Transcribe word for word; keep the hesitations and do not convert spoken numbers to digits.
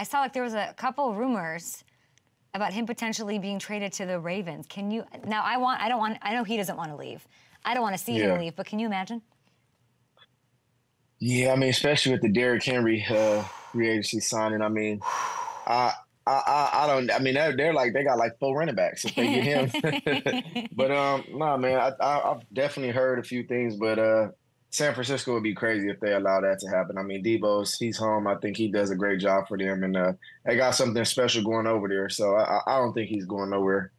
I saw like there was a couple rumors about him potentially being traded to the Ravens. Can you, now I want, I don't want, I know he doesn't want to leave. I don't want to see yeah. him leave, but can you imagine? Yeah, I mean, especially with the Derrick Henry uh, free agency signing, I mean, I, I, I don't, I mean, they're, they're like, they got like four running backs if they get him. But um, no, nah, man, I, I, I've definitely heard a few things, but uh, San Francisco would be crazy if they allow that to happen. I mean, Debo's, he's home. I think he does a great job for them, and uh, they got something special going over there. So I, I don't think he's going nowhere.